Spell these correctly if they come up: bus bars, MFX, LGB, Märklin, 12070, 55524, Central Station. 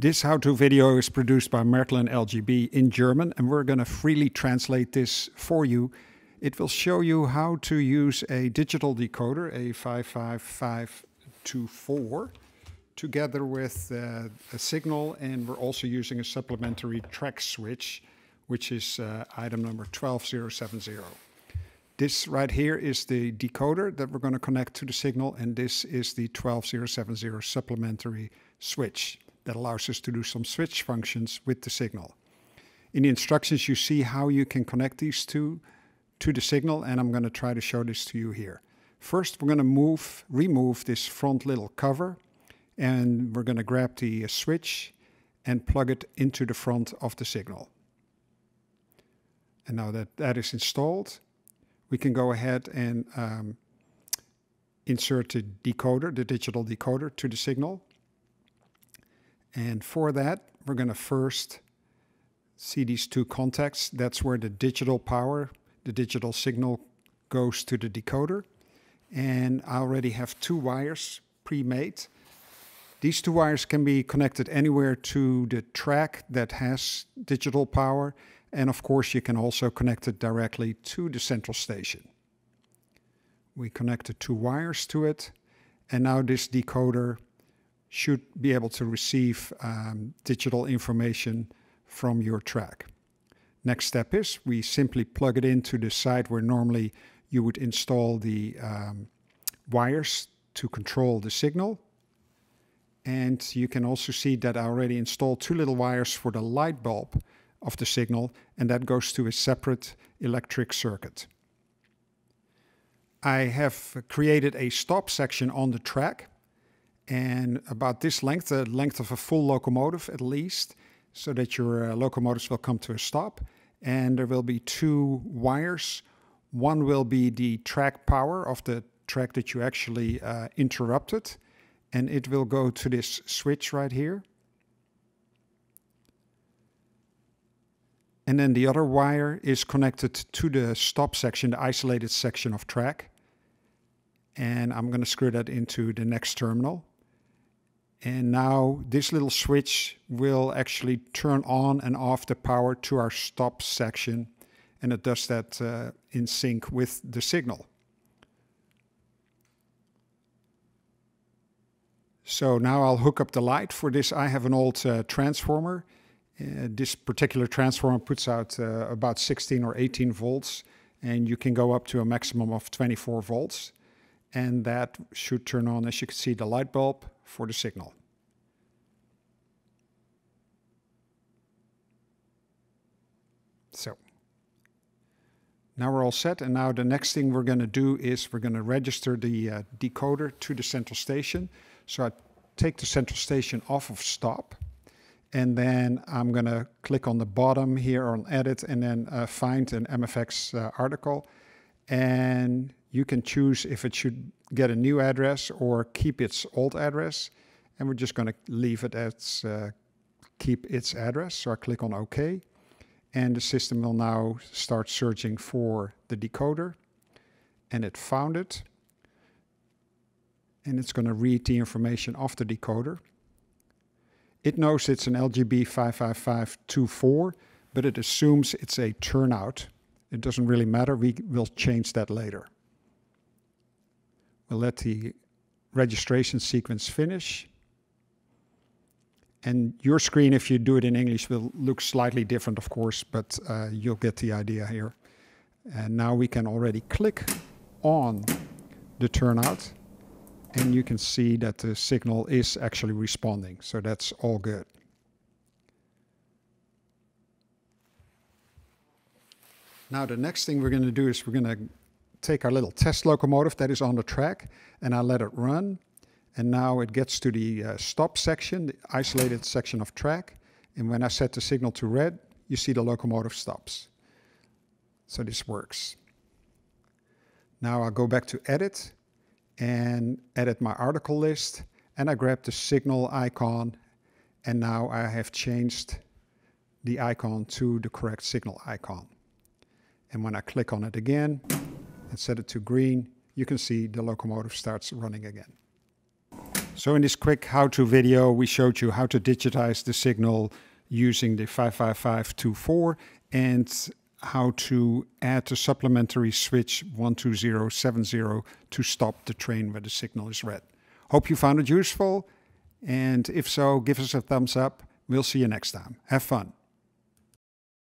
This how-to video is produced by Märklin LGB in German, and we're going to freely translate this for you. It will show you how to use a digital decoder, a 55524, together with a signal, and we're also using a supplementary track switch, which is item number 12070. This right here is the decoder that we're going to connect to the signal, and this is the 12070 supplementary switch that allows us to do some switch functions with the signal. In the instructions, you see how you can connect these two to the signal, and I'm going to try to show this to you here. First, we're going to remove this front little cover, and we're going to grab the switch and plug it into the front of the signal. And now that that is installed, we can go ahead and insert the decoder, the digital decoder, to the signal. And for that, we're going to first see these two contacts. That's where the digital power, the digital signal, goes to the decoder. And I already have two wires pre-made. These two wires can be connected anywhere to the track that has digital power. And of course, you can also connect it directly to the central station. We connected two wires to it, and now this decoder should be able to receive digital information from your track. Next step is we simply plug it into the side where normally you would install the wires to control the signal. And you can also see that I already installed two little wires for the light bulb of the signal, and that goes to a separate electric circuit. I have created a stop section on the track, and about this length, the length of a full locomotive at least, so that your locomotives will come to a stop. And there will be two wires. One will be the track power of the track that you actually interrupted, and it will go to this switch right here. And then the other wire is connected to the stop section, the isolated section of track. And I'm going to screw that into the next terminal. And now this little switch will actually turn on and off the power to our stop section. And it does that in sync with the signal. So now I'll hook up the light. For this, I have an old transformer. This particular transformer puts out about 16 or 18 volts, and you can go up to a maximum of 24 volts. And that should turn on, as you can see, the light bulb for the signal. So now we're all set, and now the next thing we're going to do is we're going to register the decoder to the central station. So I take the central station off of stop. And then I'm going to click on the bottom here on edit, and then find an MFX article. And you can choose if it should get a new address or keep its old address. And we're just going to leave it as keep its address. So I click on OK. And the system will now start searching for the decoder. And it found it. And it's going to read the information off the decoder. It knows it's an LGB 55524, but it assumes it's a turnout. It doesn't really matter. We will change that later. We'll let the registration sequence finish. And your screen, if you do it in English, will look slightly different, of course, but you'll get the idea here. And now we can already click on the turnout. And you can see that the signal is actually responding, so that's all good. Now the next thing we're going to do is we're going to take our little test locomotive that is on the track, and I let it run. And now it gets to the stop section, the isolated section of track. And when I set the signal to red, you see the locomotive stops. So this works. Now I'll go back to edit and edit my article list, and I grab the signal icon, and now I have changed the icon to the correct signal icon. And when I click on it again and set it to green, you can see the locomotive starts running again. So in this quick how-to video, we showed you how to digitize the signal using the 55524 and how to add the supplementary switch 12070 to stop the train where the signal is red. Hope you found it useful, and if so, give us a thumbs up. We'll see you next time. Have fun.